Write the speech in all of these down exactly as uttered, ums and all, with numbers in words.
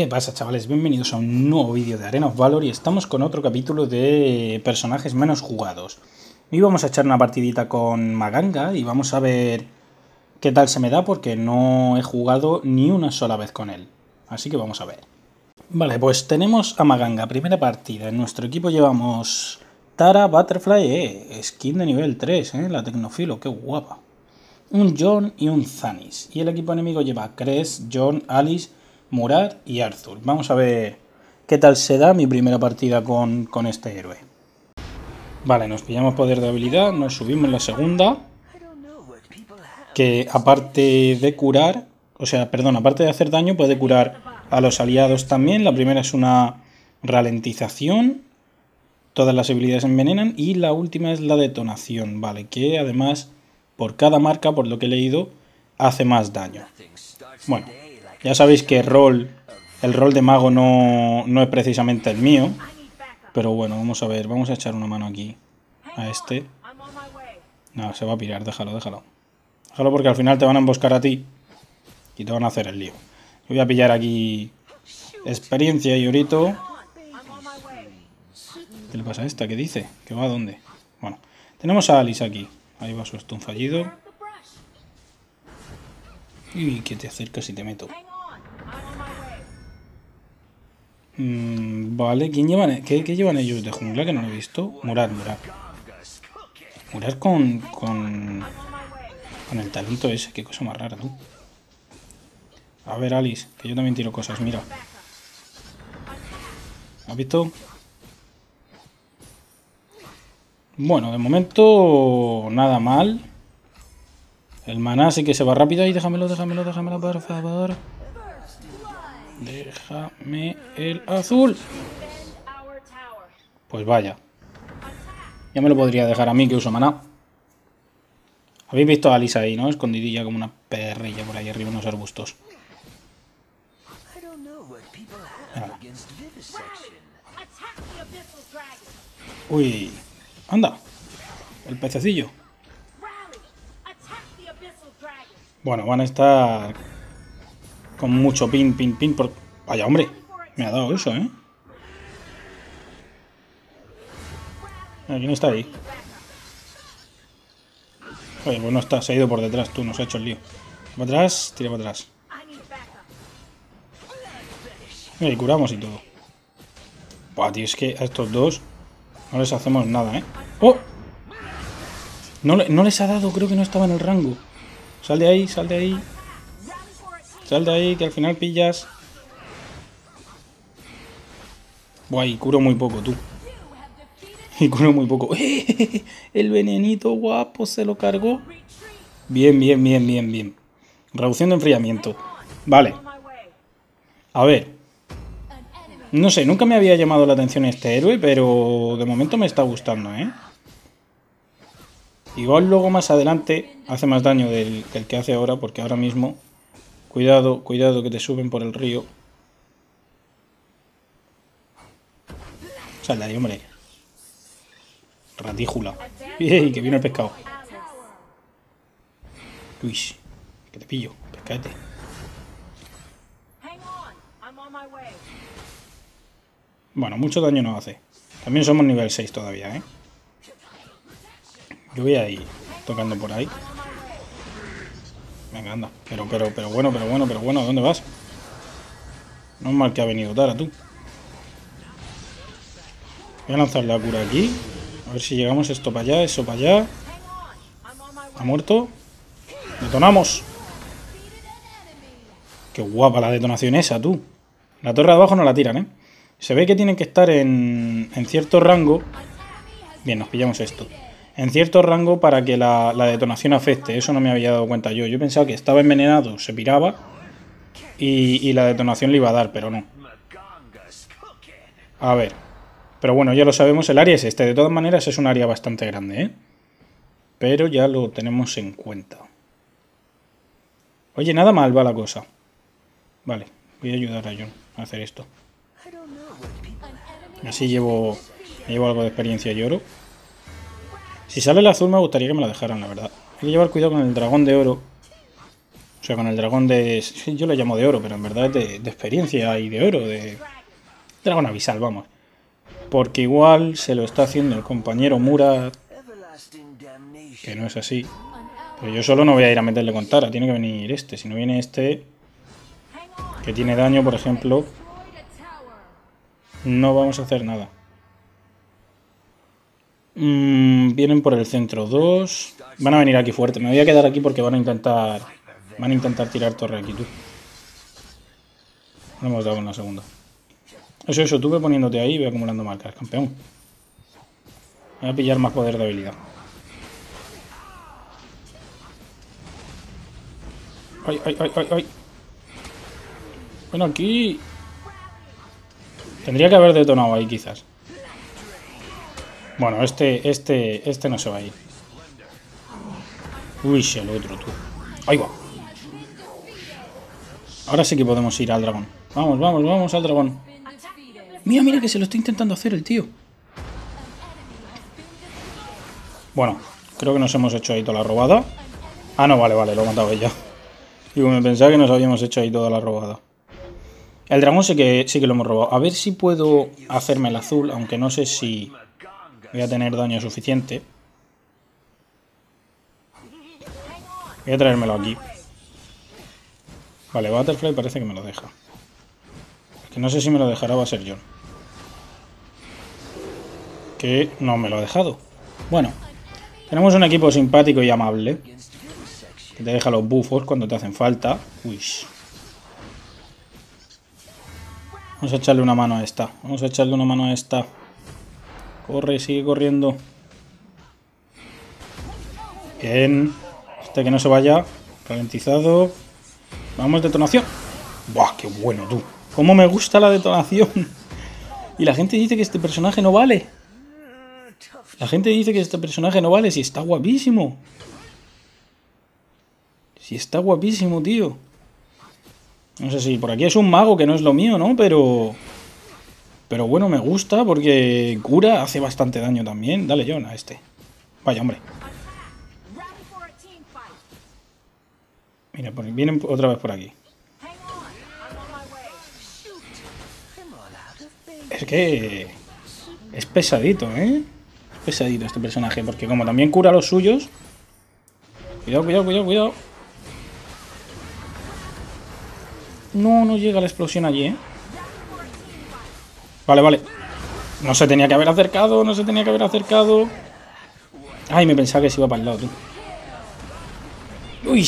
¿Qué pasa, chavales? Bienvenidos a un nuevo vídeo de Arena of Valor y estamos con otro capítulo de personajes menos jugados. Hoy vamos a echar una partidita con Mganga y vamos a ver qué tal se me da porque no he jugado ni una sola vez con él. Así que vamos a ver. Vale, pues tenemos a Mganga, primera partida. En nuestro equipo llevamos Tara, Butterfly, eh, skin de nivel tres, eh, la Tecnofilo, qué guapa. Un John y un Zanis. Y el equipo enemigo lleva Kress, John, Alice Murad y Arthur. Vamos a ver qué tal se da mi primera partida con, con este héroe. Vale, nos pillamos poder de habilidad, nos subimos la segunda. Que aparte de curar, o sea, perdón, aparte de hacer daño, puede curar a los aliados también. La primera es una ralentización. Todas las habilidades envenenan. Y la última es la detonación, vale, que además por cada marca, por lo que he leído, hace más daño. Bueno. Ya sabéis que el rol, el rol de mago no, no es precisamente el mío. Pero bueno, vamos a ver. Vamos a echar una mano aquí a este. No, se va a pirar. Déjalo, déjalo. Déjalo porque al final te van a emboscar a ti. Y te van a hacer el lío. Yo voy a pillar aquí experiencia y orito. ¿Qué le pasa a esta? ¿Qué dice? ¿Que va a dónde? Bueno, tenemos a Alice aquí. Ahí va su stun fallido. Y que te acercas y te meto. Mm, vale, ¿quién llevan? ¿Qué, ¿Qué llevan ellos de jungla que no lo he visto? Murad, Murad. Murad con, con... Con el talento ese, qué cosa más rara, tú. A ver, Alice, que yo también tiro cosas, mira. ¿Has visto? Bueno, de momento nada mal. El maná sí que se va rápido. Ahí, déjamelo, déjamelo, déjamelo, por favor. Déjame el azul. Pues vaya. Ya me lo podría dejar a mí que uso maná. Habéis visto a Alice ahí, ¿no? Escondidilla como una perrilla por ahí arriba, unos arbustos. Ahora. Uy. Anda. El pececillo. Bueno, van a estar con mucho pin, pin, pin. Por... Vaya, hombre, me ha dado eso, ¿eh? ¿Quién está ahí? Oye, pues no está, se ha ido por detrás, tú nos has hecho el lío. Para atrás, tira para atrás. Y curamos y todo. Buah, tío, es que a estos dos no les hacemos nada, ¿eh? ¡Oh! No, no les ha dado, creo que no estaba en el rango. Sal de ahí, sal de ahí. Sal de ahí, que al final pillas. Guay, curo muy poco, tú. Y curo muy poco. ¡Eh! El venenito guapo se lo cargó. Bien, bien, bien, bien, bien. Reducción de enfriamiento. Vale. A ver. No sé, nunca me había llamado la atención este héroe, pero de momento me está gustando, ¿eh? Igual luego más adelante hace más daño del, del que hace ahora, porque ahora mismo... Cuidado, cuidado que te suben por el río. Sal de ahí, hombre. Ratíjula. ¡Ey, que viene el pescado! Luis, que te pillo, pescate. Bueno, mucho daño no hace. También somos nivel seis todavía, ¿eh? Yo voy a ir tocando por ahí. Venga, anda. Pero, pero, pero bueno, pero bueno, pero bueno. ¿A dónde vas? No es mal que ha venido Tara, tú. Voy a lanzar la cura aquí. A ver si llegamos esto para allá, eso para allá. Ha muerto. ¡Detonamos! Qué guapa la detonación esa, tú. La torre de abajo no la tiran, ¿eh? Se ve que tienen que estar en, en cierto rango. Bien, nos pillamos esto. En cierto rango para que la, la detonación afecte. Eso no me había dado cuenta yo. Yo pensaba que estaba envenenado, se piraba y, y la detonación le iba a dar, pero no. A ver. Pero bueno, ya lo sabemos. El área es este. De todas maneras es un área bastante grande, ¿eh? Pero ya lo tenemos en cuenta. Oye, nada mal va la cosa. Vale, voy a ayudar a John a hacer esto. Así llevo, llevo algo de experiencia y oro. Si sale el azul me gustaría que me la dejaran, la verdad. Hay que llevar cuidado con el dragón de oro. O sea, con el dragón de... Yo lo llamo de oro, pero en verdad es de, de experiencia y de oro, de... Dragón abisal, vamos. Porque igual se lo está haciendo el compañero Murad, que no es así. Pero yo solo no voy a ir a meterle con Tara, tiene que venir este. Si no viene este, que tiene daño, por ejemplo, no vamos a hacer nada. Mm, vienen por el centro dos. Van a venir aquí fuerte. Me voy a quedar aquí porque van a intentar... Van a intentar tirar torre aquí, tú. No hemos dado en la segunda. Eso, eso, tú ve poniéndote ahí y ve acumulando marcas, campeón. Voy a pillar más poder de habilidad. ¡Ay, ay, ay, ay, ay! Bueno, aquí... Tendría que haber detonado ahí, quizás. Bueno, este, este, este no se va a ir. Uy, el otro, tú. Ahí va. Ahora sí que podemos ir al dragón. Vamos, vamos, vamos al dragón. Mira, mira que se lo está intentando hacer el tío. Bueno, creo que nos hemos hecho ahí toda la robada. Ah, no, vale, vale, lo he matado ella. Digo, me pensaba que nos habíamos hecho ahí toda la robada. El dragón sí que, sí que lo hemos robado. A ver si puedo hacerme el azul, aunque no sé si voy a tener daño suficiente. Voy a traérmelo aquí. Vale, Butterfly parece que me lo deja. Que no sé si me lo dejará, va a ser John. Que no me lo ha dejado. Bueno, tenemos un equipo simpático y amable. Que te deja los bufos cuando te hacen falta. Uy. Vamos a echarle una mano a esta. Vamos a echarle una mano a esta. Corre, sigue corriendo. Bien. Este que no se vaya. Ralentizado. Vamos, detonación. Buah, qué bueno, tú. Cómo me gusta la detonación. Y la gente dice que este personaje no vale. La gente dice que este personaje no vale. Si está guapísimo. Si está guapísimo, tío. No sé si por aquí es un mago, que no es lo mío, ¿no? Pero... Pero bueno, me gusta porque cura, hace bastante daño también. Dale, John, a este. Vaya, hombre. Mira, vienen otra vez por aquí. Es que es pesadito, ¿eh? Es pesadito este personaje, porque como también cura a los suyos... Cuidado, cuidado, cuidado, cuidado. No, no llega la explosión allí, ¿eh? Vale, vale. No se tenía que haber acercado, no se tenía que haber acercado. Ay, me pensaba que se iba para el lado, tú. Uy.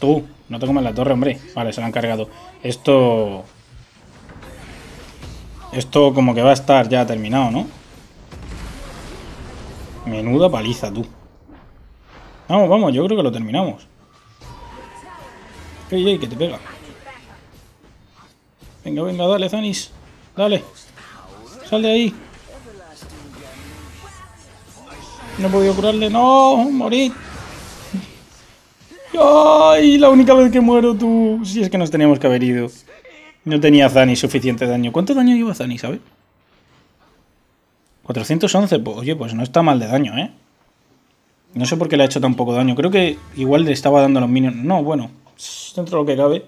Tú, no te comas la torre, hombre. Vale, se la han cargado. Esto... Esto como que va a estar ya terminado, ¿no? Menuda paliza, tú. Vamos, vamos, yo creo que lo terminamos. ¡Ey, ey, que te pega! Venga, venga, dale, Zanis. Dale. Sal de ahí. No he podido curarle. ¡No! ¡Morí! ¡Ay! La única vez que muero, tú. Si es que nos teníamos que haber ido. No tenía Zanis suficiente daño. ¿Cuánto daño lleva Zanis, sabes? cuatrocientos once. Pues, oye, pues no está mal de daño, ¿eh? No sé por qué le ha hecho tan poco daño. Creo que igual le estaba dando a los minions. No, bueno. Dentro de lo que cabe.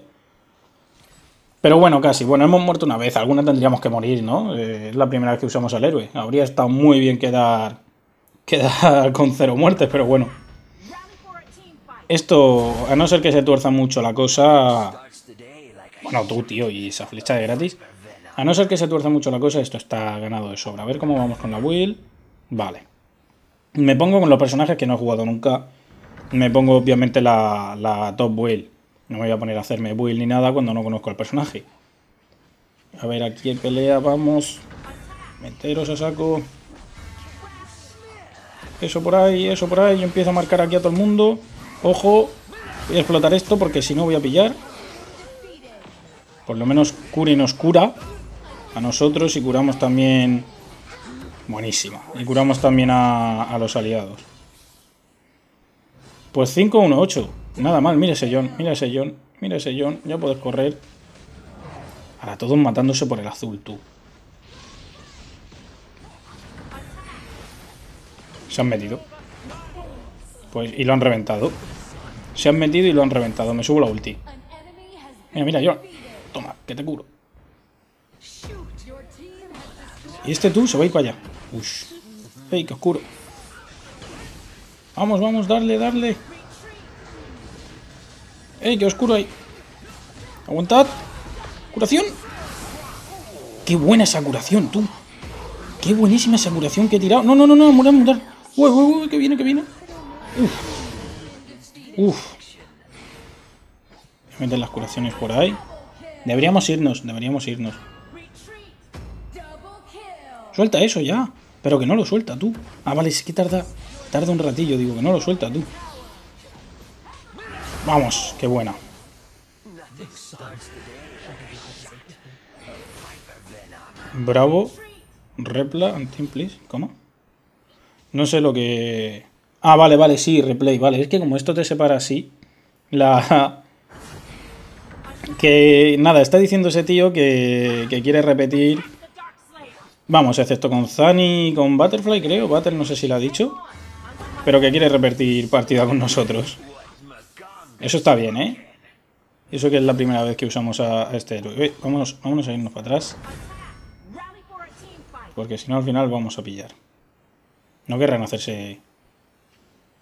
Pero bueno, casi. Bueno, hemos muerto una vez. Alguna tendríamos que morir, ¿no? Eh, es la primera vez que usamos al héroe. Habría estado muy bien quedar... Quedar con cero muertes, pero bueno. Esto, a no ser que se tuerza mucho la cosa... Bueno, tú, tío, y esa flecha de gratis. A no ser que se tuerza mucho la cosa, esto está ganado de sobra. A ver cómo vamos con la build. Vale. Me pongo con los personajes que no he jugado nunca. Me pongo, obviamente, la, la top build. No me voy a poner a hacerme build ni nada cuando no conozco al personaje. A ver, aquí en pelea, vamos. Meteros a saco. Eso por ahí, eso por ahí. Yo empiezo a marcar aquí a todo el mundo. Ojo, voy a explotar esto porque si no voy a pillar... Por lo menos cura y nos cura a nosotros y curamos también... Buenísima. Y curamos también a, a los aliados. Pues cinco uno ocho. Nada mal. Mira ese John. Mira ese John. Mira ese John. Ya puedes correr. Ahora todos matándose por el azul, tú. Se han metido. Pues, y lo han reventado. Se han metido y lo han reventado. Me subo la ulti. Mira, mira, yo. Toma, que te curo. Y este tú se va a ir para allá. Ush. Ey, qué oscuro. Vamos, vamos, darle, darle. Ey, qué oscuro hay. Aguantad. Curación. Qué buena esa curación, tú. Qué buenísima esa curación que he tirado. No, no, no, no, murad, murad. Uy, uy, uy, que viene, que viene. Uf. Uf. Voy a meter las curaciones por ahí. Deberíamos irnos, deberíamos irnos. Suelta eso ya. Pero que no lo suelta tú. Ah, vale, es que tarda, tarda un ratillo. Digo, que no lo suelta tú. Vamos, qué buena. Bravo. Repla, Antim, please. ¿Cómo? No sé lo que... Ah, vale, vale, sí, replay. Vale, es que como esto te separa así, la... Que nada, está diciendo ese tío que, que quiere repetir... Vamos, excepto con Zani y con Butterfly, creo. Butter, no sé si lo ha dicho. Pero que quiere repetir partida con nosotros. Eso está bien, ¿eh? Eso que es la primera vez que usamos a, a este héroe. Uy, vámonos, vámonos a irnos para atrás. Porque si no, al final vamos a pillar. No querrán hacerse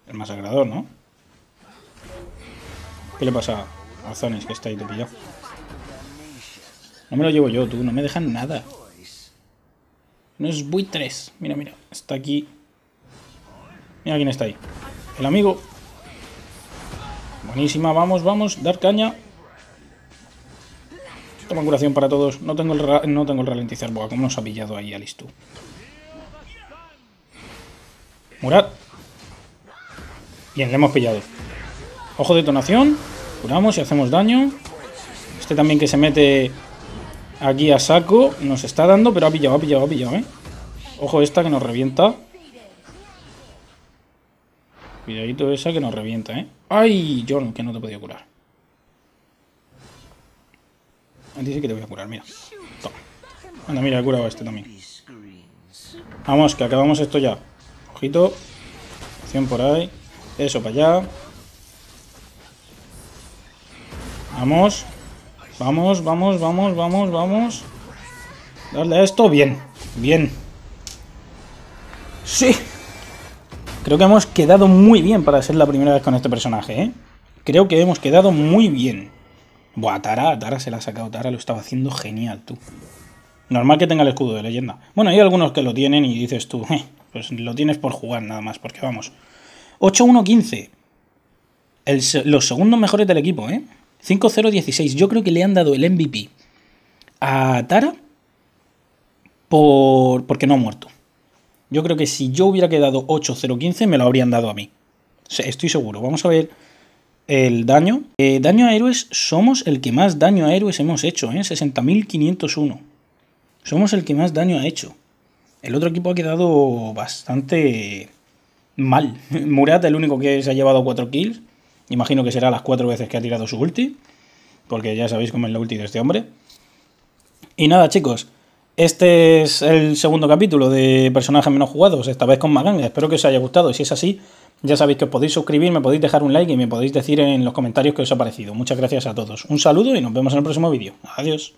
el masacrador, ¿no? ¿Qué le pasa a Zanis, que está ahí de pillado? No me lo llevo yo, tú. No me dejan nada. No es buitres. Mira, mira. Está aquí. Mira quién está ahí. El amigo. Buenísima. Vamos, vamos. Dar caña. Toma curación para todos. No tengo el, no tengo el ralentizar. Buah, cómo nos ha pillado ahí, Alice, tú. Murad. Bien, le hemos pillado. Ojo de detonación. Curamos y hacemos daño. Este también que se mete... Aquí a saco, nos está dando, pero ha pillado, ha pillado, ha pillado, ¿eh? Ojo esta que nos revienta. Cuidadito esa que nos revienta, ¿eh? ¡Ay, John, que no te podía curar! Dice que te voy a curar, mira. Toma. Anda, mira, he curado a este también. Vamos, que acabamos esto ya. Ojito. Acción por ahí. Eso, para allá. Vamos. Vamos, vamos, vamos, vamos, vamos. Darle a esto. Bien, bien. Sí. Creo que hemos quedado muy bien para ser la primera vez con este personaje, ¿eh? Creo que hemos quedado muy bien. Buah, Tara, Tara se la ha sacado. Tara lo estaba haciendo genial, tú. Normal que tenga el escudo de leyenda. Bueno, hay algunos que lo tienen y dices tú, eh, pues lo tienes por jugar nada más, porque vamos. ocho uno quince. El, los segundos mejores del equipo, ¿eh? cinco cero dieciséis. Yo creo que le han dado el M V P a Tara por... porque no ha muerto. Yo creo que si yo hubiera quedado ocho cero quince me lo habrían dado a mí. Estoy seguro. Vamos a ver el daño. Eh, daño a héroes. Somos el que más daño a héroes hemos hecho, ¿eh? sesenta mil quinientos uno. Somos el que más daño ha hecho. El otro equipo ha quedado bastante mal. Murad, el único que se ha llevado cuatro kills. Imagino que será las cuatro veces que ha tirado su ulti, porque ya sabéis cómo es la ulti de este hombre. Y nada, chicos, este es el segundo capítulo de personajes menos jugados, esta vez con Mganga. Espero que os haya gustado, y si es así, ya sabéis que os podéis suscribir, me podéis dejar un like y me podéis decir en los comentarios qué os ha parecido. Muchas gracias a todos, un saludo y nos vemos en el próximo vídeo. Adiós.